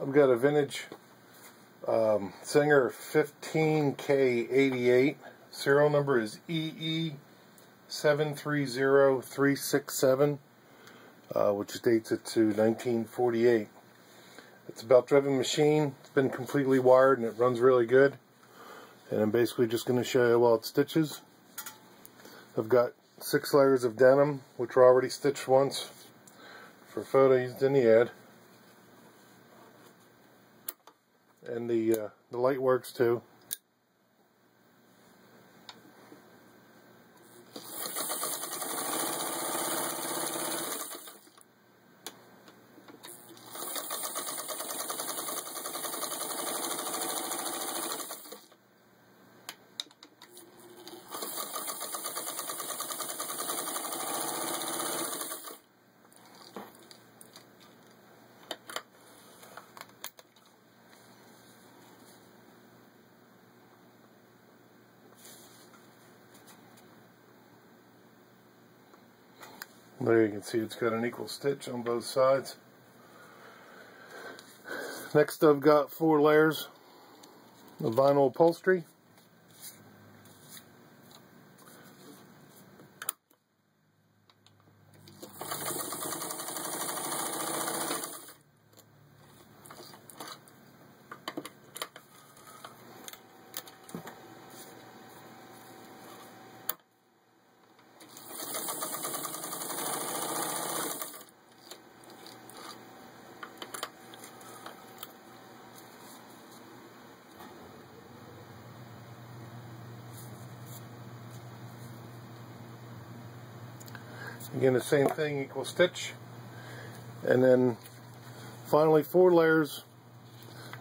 I've got a vintage Singer 15K88. Serial number is EE730367, which dates it to 1948. It's a belt-driven machine. It's been completely wired and it runs really good. And I'm basically just going to show you while it stitches. I've got 6 layers of denim, which were already stitched once for photos in the ad. And the light works too. There you can see it's got an equal stitch on both sides. Next I've got 4 layers of vinyl upholstery. Again, the same thing, equal stitch. And then finally 4 layers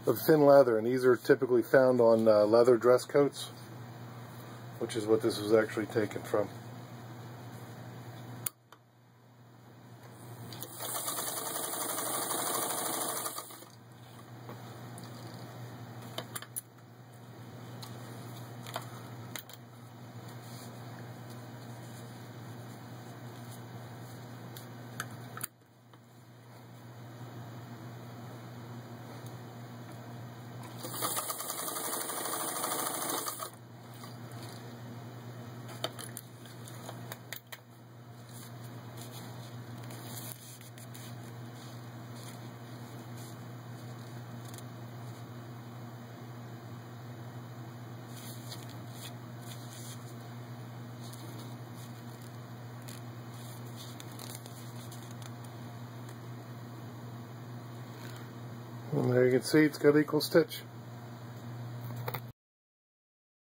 of thin leather, and these are typically found on leather dress coats, which is what this was actually taken from. And there you can see it's got equal stitch.